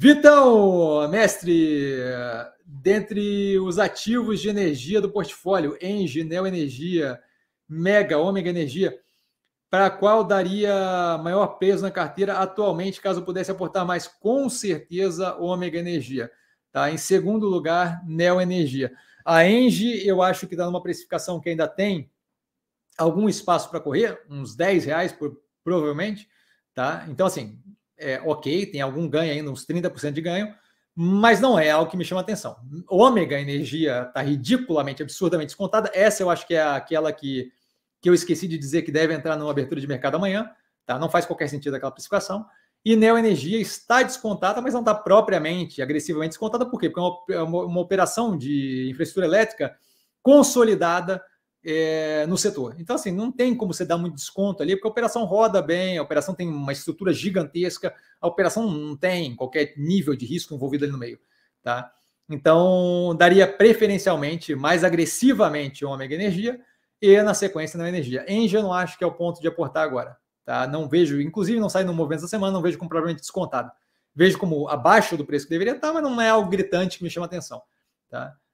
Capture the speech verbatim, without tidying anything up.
Vitão, mestre, dentre os ativos de energia do portfólio, Engie, Neoenergia, Mega, Ômega Energia, para qual daria maior peso na carteira atualmente, caso pudesse aportar mais? Com certeza, Ômega Energia. Tá? Em segundo lugar, Neoenergia. A Engie, eu acho que dá uma precificação que ainda tem algum espaço para correr, uns dez reais, por, provavelmente. Tá? Então, assim... É, ok, tem algum ganho ainda, uns trinta por cento de ganho, mas não é algo que me chama atenção. Ômega Energia está ridiculamente, absurdamente descontada. Essa eu acho que é aquela que, que eu esqueci de dizer que deve entrar numa abertura de mercado amanhã. Tá? Não faz qualquer sentido aquela precificação. E Neoenergia está descontada, mas não está propriamente, agressivamente descontada. Por quê? Porque é uma, uma operação de infraestrutura elétrica consolidada É, no setor. Então, assim, não tem como você dar muito desconto ali, porque a operação roda bem, a operação tem uma estrutura gigantesca, a operação não tem qualquer nível de risco envolvido ali no meio. Tá? Então, daria preferencialmente, mais agressivamente, Ômega Energia e, na sequência, na energia. Engie, eu não acho que é o ponto de aportar agora. Tá? Não vejo, inclusive, não sai no movimento da semana, não vejo como provavelmente descontado. Vejo como abaixo do preço que deveria estar, mas não é algo gritante que me chama atenção. Tá?